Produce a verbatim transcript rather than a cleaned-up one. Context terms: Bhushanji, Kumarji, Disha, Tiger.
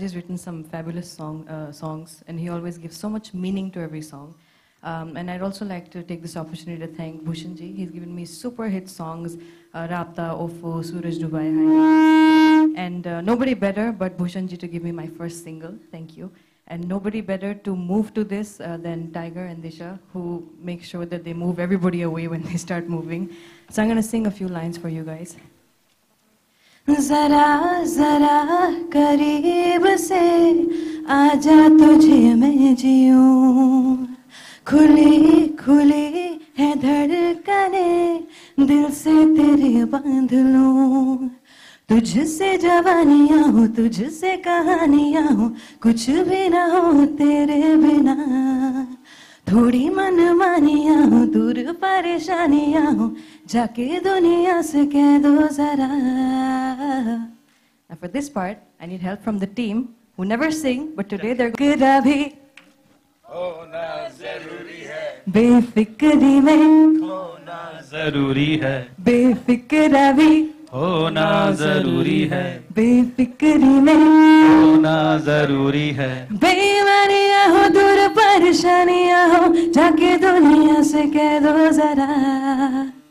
Kumarji has written some fabulous song, uh, songs, and he always gives so much meaning to every song. Um, and I'd also like to take this opportunity to thank Bhushanji. He's given me super hit songs, uh, Rapta, Ofo, Suraj Dubai, Hai. And uh, nobody better but Bhushanji to give me my first single. Thank you. And nobody better to move to this uh, than Tiger and Disha, who make sure that they move everybody away when they start moving. So I'm going to sing a few lines for you guys. Zara zara kareeb se aaja tujhe main jiyoon, khuli khuli hai dhadkane dil se tere bandh loon, tujhse jawaniyan ho tujhse kahaniyan ho kuch bhi na ho tere bina, थोड़ी मनमानिया हो दूर परेशानिया हो जाके दुनिया से कह दो जरा. Now for this part, I need help from the team who never sing, but today they're good. अभी होना जरूरी है, बेफिक्री में होना जरूरी है, बेफिक्र अभी होना जरूरी है, बेफिक्री में होना जरूरी है, बेमानिया हो दूर परेशानियाँ हो जाके दुनिया से कह दो जरा.